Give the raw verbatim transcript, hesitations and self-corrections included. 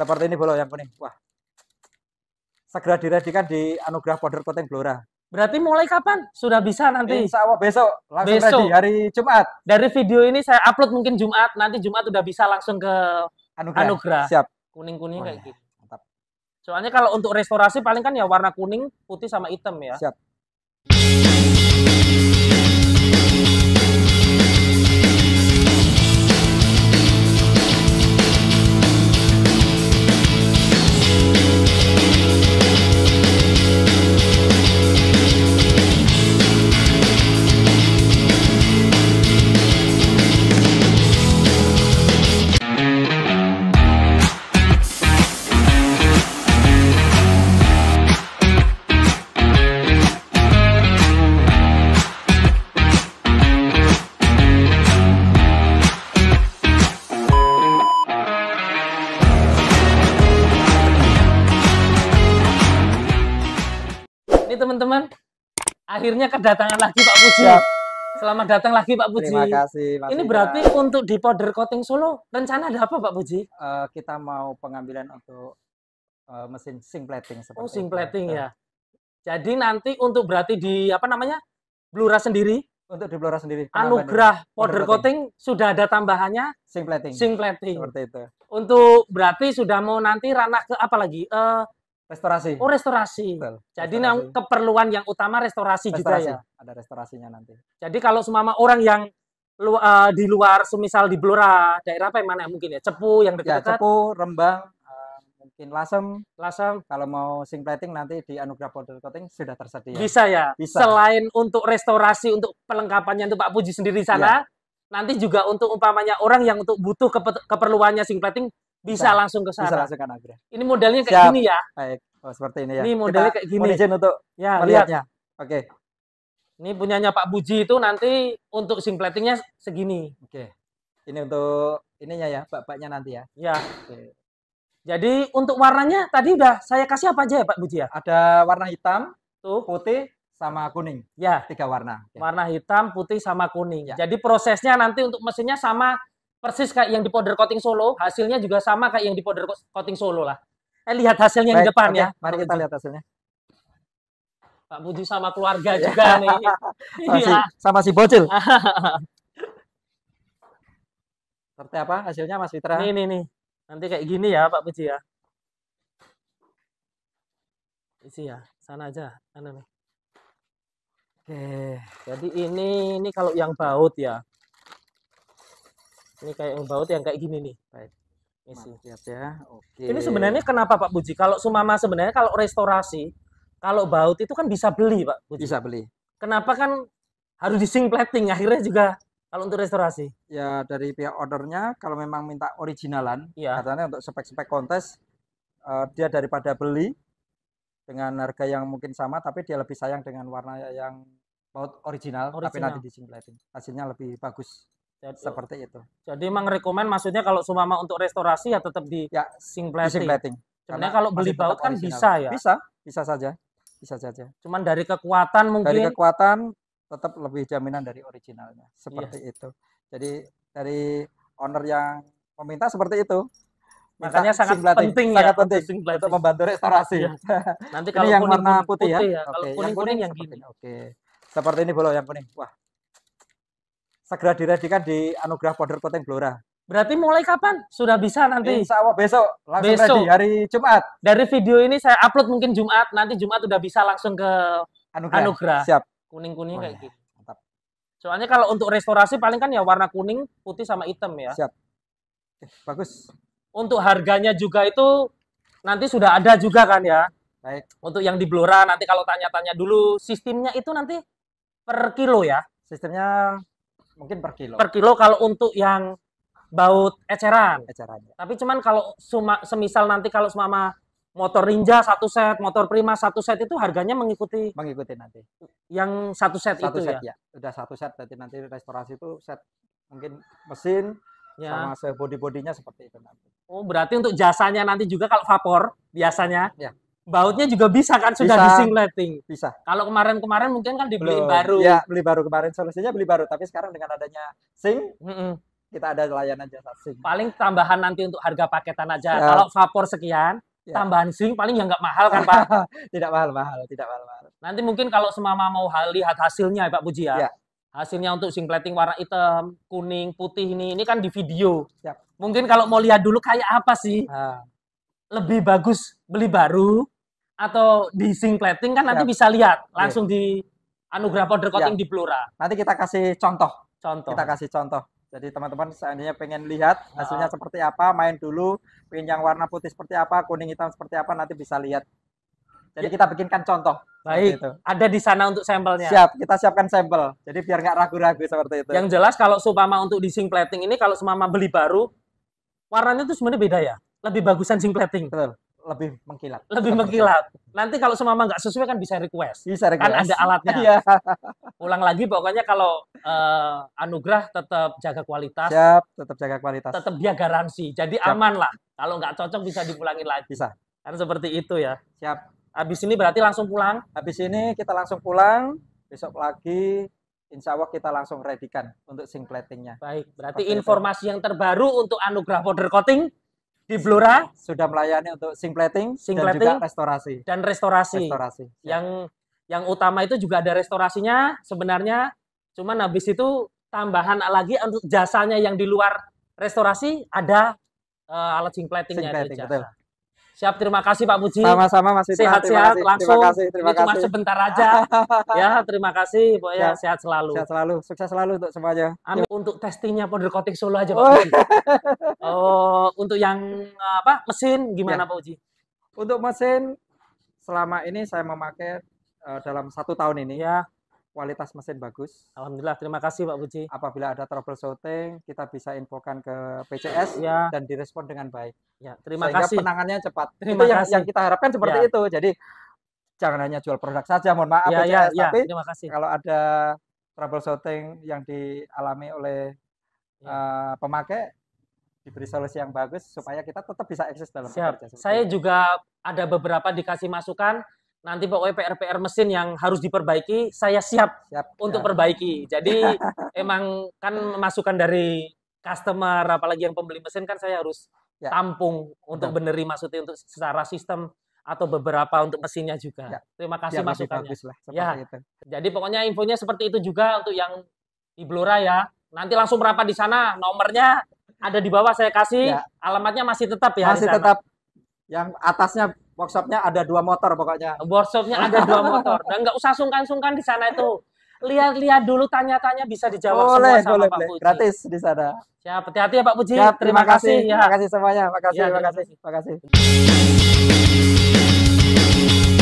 Seperti ini bolo yang kuning. Wah. Segera diradikan di Anugerah Powder Coating Blora. Berarti mulai kapan? Sudah bisa nanti? Insya Allah besok. Langsung besok. Ready hari Jumat. Dari video ini saya upload mungkin Jumat. Nanti Jumat udah bisa langsung ke Anugerah. Anugerah. Siap. Kuning-kuning oh, kayak gitu. Mantap. Soalnya kalau untuk restorasi paling kan ya warna kuning, putih sama hitam ya. Siap. Teman-teman, akhirnya kedatangan lagi Pak Puji. Siap. Selamat datang lagi Pak Puji. Terima kasih. Mas ini berarti Fitra. Untuk di Powder Coating Solo, rencana ada apa Pak Puji? Uh, kita mau pengambilan untuk uh, mesin sing plating. Oh, sing plating ya. Jadi nanti untuk berarti di apa namanya Blora sendiri, untuk di Blora sendiri. Anugerah Powder Coating sudah ada tambahannya sing plating. Sing plating. Seperti itu. Untuk berarti sudah mau nanti ranah ke apa lagi? Uh, Restorasi. Oh, restorasi. Betul. Jadi restorasi. Keperluan yang utama restorasi, restorasi juga ya. Ada restorasinya nanti. Jadi kalau semama orang yang lu, uh, di luar, semisal di Blora, daerah apa yang mana mungkin ya? Cepu yang dekat-dekat. Ya, Cepu, Rembang, uh, mungkin Lasem. Lasem. Kalau mau sing plating nanti di Anugerah Powder Coating sudah tersedia. Bisa ya. Bisa. Selain untuk restorasi untuk pelengkapannya untuk Pak Puji sendiri di sana, ya. Nanti juga untuk umpamanya orang yang untuk butuh keperluannya sing plating. Bisa, bisa langsung ke sana. Ini modelnya kayak Siap. Gini ya. Baik. Oh, seperti ini ya. Ini modelnya kayak gini. Izin untuk ya, melihatnya. Lihat. Oke. Ini punyanya Pak Puji itu nanti untuk sing platingnya segini. Oke. Ini untuk ininya ya, bapaknya nanti ya. Ya. Oke. Jadi untuk warnanya tadi udah saya kasih apa aja ya Pak Puji ya? Ada warna hitam, tuh putih sama kuning. Ya. Tiga warna. Oke. Warna hitam, putih sama kuning. Ya. Jadi prosesnya nanti untuk mesinnya sama. Persis kayak yang di Powder Coating Solo, hasilnya juga sama kayak yang di Powder Coating Solo lah. Eh, lihat hasilnya Baik, di depan okay. ya. Mari kita lihat hasilnya. Pak Puji sama keluarga juga nih. Sama, si, sama si bocil. Seperti apa hasilnya Mas Fitra? Nih, nih, nih. Nanti kayak gini ya Pak Puji ya. Isi ya, sana aja. Sana nih. Oke, jadi ini, ini kalau yang baut ya. Ini kayak yang baut yang kayak gini nih. Baik. Isi. Lihat ya. Oke. Ini sebenarnya kenapa Pak Puji? Kalau sumama sebenarnya kalau restorasi, kalau baut itu kan bisa beli Pak Puji. Bisa beli. Kenapa kan harus di sing plating akhirnya juga kalau untuk restorasi? Ya dari pihak ordernya kalau memang minta originalan, ya. Katanya untuk spek-spek kontes uh, dia daripada beli dengan harga yang mungkin sama tapi dia lebih sayang dengan warna yang baut original, original. Tapi nanti di sing plating. Hasilnya lebih bagus. Jadi, seperti itu. Jadi emang rekomen maksudnya kalau sumama untuk restorasi ya tetap di ya, sing plating. Sebenarnya kalau beli baut kan original. Bisa ya. Bisa, bisa saja. Bisa saja. Cuman dari kekuatan mungkin. Dari kekuatan tetap lebih jaminan dari originalnya. Seperti iya. itu. Jadi dari owner yang meminta seperti itu. Makanya sangat penting ya, sangat penting untuk, untuk, untuk membantu restorasi. Ya. Nanti kalau ini yang kuning, warna putih, putih ya. ya. Kalau kuning-kuning yang, kuning, yang gini. Oke. Seperti ini bolo yang kuning. Wah. Segera diradikan di Anugerah Powder Coating Blora. Berarti mulai kapan? Sudah bisa nanti? Insya Allah besok. Langsung besok. Ready hari Jumat. Dari video ini saya upload mungkin Jumat. Nanti Jumat udah bisa langsung ke Anugerah. Anugerah. Siap. Kuning-kuning oh, kayak ya. Gitu. Mantap. Soalnya kalau untuk restorasi paling kan ya warna kuning, putih sama hitam ya. Siap. Eh, bagus. Untuk harganya juga itu nanti sudah ada juga kan ya. Baik. Untuk yang di Blora nanti kalau tanya-tanya dulu sistemnya itu nanti per kilo ya? Sistemnya... Mungkin per kilo. Per kilo kalau untuk yang baut eceran. Eceran. Tapi cuman kalau suma, semisal nanti kalau semama motor Rinja satu set, motor Prima satu set itu harganya mengikuti. Mengikuti nanti. Yang satu set satu itu set, ya? Ya. Udah satu set berarti nanti restorasi itu set mungkin mesin ya. Sama sebody-bodinya seperti itu nanti. Oh berarti untuk jasanya nanti juga kalau vapor biasanya. Ya. Bautnya juga bisa kan sudah bisa, di sing plating. Bisa. Kalau kemarin-kemarin mungkin kan dibeli baru. Ya, beli baru kemarin solusinya beli baru, tapi sekarang dengan adanya sing, mm -mm. kita ada layanan jasa sink. Paling tambahan nanti untuk harga paketan aja. Ya. Kalau vapor sekian, ya. Tambahan sink paling yang nggak mahal kan Pak? Tidak mahal-mahal, tidak mahal-mahal. Nanti mungkin kalau semama mau lihat hasilnya ya, Pak Puji ya. Ya. Hasilnya untuk sink plating warna hitam, kuning, putih ini, ini kan di video. Ya. Mungkin kalau mau lihat dulu kayak apa sih? Nah. Lebih bagus beli baru atau di sink plating kan nanti ya. Bisa lihat langsung ya. Di Anugerah Powder Coating ya. Di Blora. Nanti kita kasih contoh. Contoh. Kita kasih contoh. Jadi teman-teman seandainya pengen lihat hasilnya nah. Seperti apa, main dulu, pengen yang warna putih seperti apa, kuning hitam seperti apa, nanti bisa lihat. Jadi ya. Kita bikinkan contoh. Baik, itu. Ada di sana untuk sampelnya. Siap, kita siapkan sampel. Jadi biar nggak ragu-ragu seperti itu. Yang jelas kalau seumpama untuk di sink plating ini, kalau seumpama beli baru, warnanya itu sebenarnya beda ya? Lebih bagusan sink plating? Betul, lebih mengkilat. Lebih mengkilat. Nanti kalau seumpama nggak sesuai kan bisa request. Bisa request. Kan ada alatnya. Iya. Ulang lagi pokoknya kalau uh, Anugerah tetap jaga kualitas. Siap, tetap jaga kualitas. Tetap dia garansi. Jadi siap. Aman lah. Kalau nggak cocok bisa dipulangin lagi. Bisa. Kan seperti itu ya. Siap. Habis ini berarti langsung pulang? Habis ini kita langsung pulang. Besok lagi insya Allah kita langsung ready-kan untuk sink platingnya. Baik. Berarti seperti informasi itu. Yang terbaru untuk Anugerah Powder Coating di Blora. Sudah melayani untuk sink plating, sink plating dan juga restorasi. Dan restorasi. Restorasi. Yang... Yang utama itu juga ada restorasinya sebenarnya, cuman habis itu tambahan lagi untuk jasanya yang di luar restorasi ada uh, alat sink platingnya. Plating, siap, terima kasih Pak Puji. Sama-sama Mas Fitra. Sehat-sehat langsung. Terima kasih, terima kasih. Ini cuma sebentar aja. Ya, terima kasih Pak ya, sehat selalu. Sehat selalu, sukses selalu untuk semuanya. Amin. Untuk testingnya Powdercoating Solo aja Pak Puji. Oh, oh untuk yang apa? Mesin gimana ya. Pak Puji? Untuk mesin selama ini saya memakai dalam satu tahun ini ya kualitas mesin bagus. Alhamdulillah, terima kasih Pak Puji. Apabila ada troubleshooting kita bisa infokan ke P C S ya. Dan direspon dengan baik. Ya, terima sehingga kasih. Penanganannya cepat. Terima itu kasih. Yang, yang kita harapkan seperti ya. Itu. Jadi jangan hanya jual produk saja. Mohon maaf ya, P C S, ya, ya. Tapi terima kasih. Kalau ada troubleshooting yang dialami oleh ya. uh, pemakai diberi solusi yang bagus supaya kita tetap bisa eksis dalam bekerja. Saya juga ada beberapa dikasih masukan. Nanti pokoknya P R P R mesin yang harus diperbaiki, saya siap, siap untuk ya. Perbaiki. Jadi emang kan masukan dari customer, apalagi yang pembeli mesin kan saya harus ya. Tampung untuk ya. Beneri maksudnya untuk secara sistem atau beberapa untuk mesinnya juga. Ya. Terima kasih ya, masukannya. Lah, ya. Itu. Jadi pokoknya infonya seperti itu juga untuk yang di Blora ya. Nanti langsung merapat di sana, nomornya ada di bawah saya kasih, ya. Alamatnya masih tetap ya. Masih tetap. Yang atasnya workshopnya ada dua motor pokoknya. Workshopnya ada dua motor. Dan nggak usah sungkan-sungkan di sana itu. Lihat-lihat dulu, tanya-tanya bisa dijawab boleh, semua sama boleh, Pak Puji. Gratis di sana. Ya, hati-hati ya Pak Puji. Ya, terima, terima kasih. Terima kasih semuanya. Makasih, ya, terima, terima kasih. Makasih.